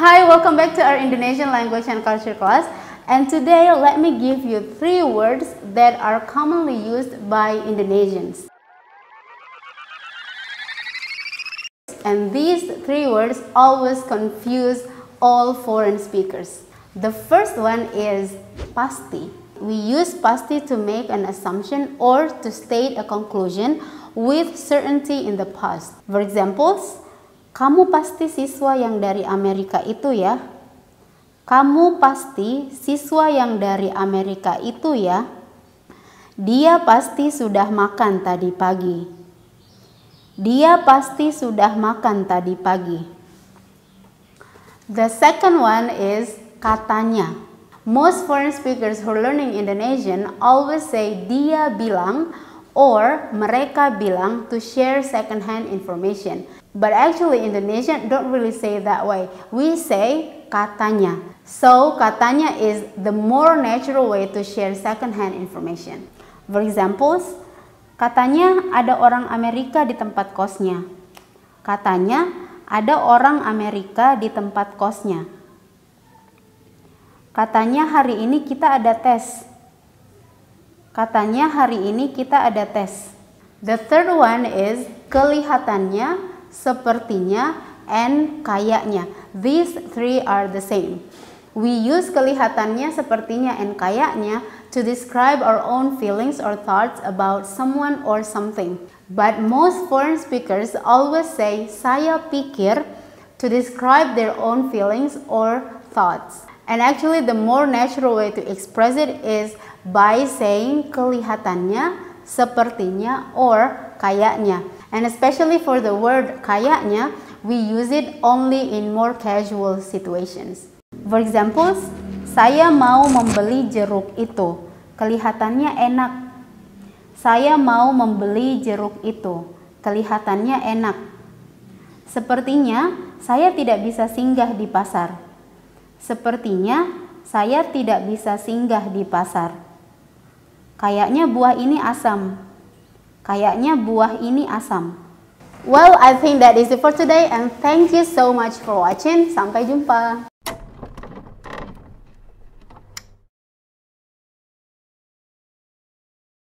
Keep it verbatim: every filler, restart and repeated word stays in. Hi, welcome back to our Indonesian language and culture class. And today, let me give you three words that are commonly used by Indonesians. And these three words always confuse all foreign speakers. The first one is pasti. We use pasti to make an assumption or to state a conclusion with certainty in the past. For examples, kamu pasti siswa yang dari Amerika itu ya. Kamu pasti siswa yang dari Amerika itu ya. Dia pasti sudah makan tadi pagi. Dia pasti sudah makan tadi pagi. The second one is katanya. Most foreign speakers who are learning Indonesian always say dia bilang or mereka bilang to share second-hand information. But actually, Indonesian don't really say it that way. We say katanya. So, katanya is the more natural way to share second-hand information. For examples, katanya ada orang Amerika di tempat kosnya. Katanya ada orang Amerika di tempat kosnya. Katanya hari ini kita ada tes. Katanya hari ini kita ada tes. The third one is kelihatannya, sepertinya, and kayaknya. These three are the same. We use kelihatannya, sepertinya, and kayaknya to describe our own feelings or thoughts about someone or something. But most foreign speakers always say saya pikir to describe their own feelings or thoughts. And actually, the more natural way to express it is by saying kelihatannya, sepertinya, or kayaknya. And especially for the word kayaknya, we use it only in more casual situations. For example, saya mau membeli jeruk itu. Kelihatannya enak. Saya mau membeli jeruk itu. Kelihatannya enak. Sepertinya, saya tidak bisa singgah di pasar. Sepertinya saya tidak bisa singgah di pasar. Kayaknya buah ini asam. Kayaknya buah ini asam. Well, I think that is it for today and thank you so much for watching. Sampai jumpa.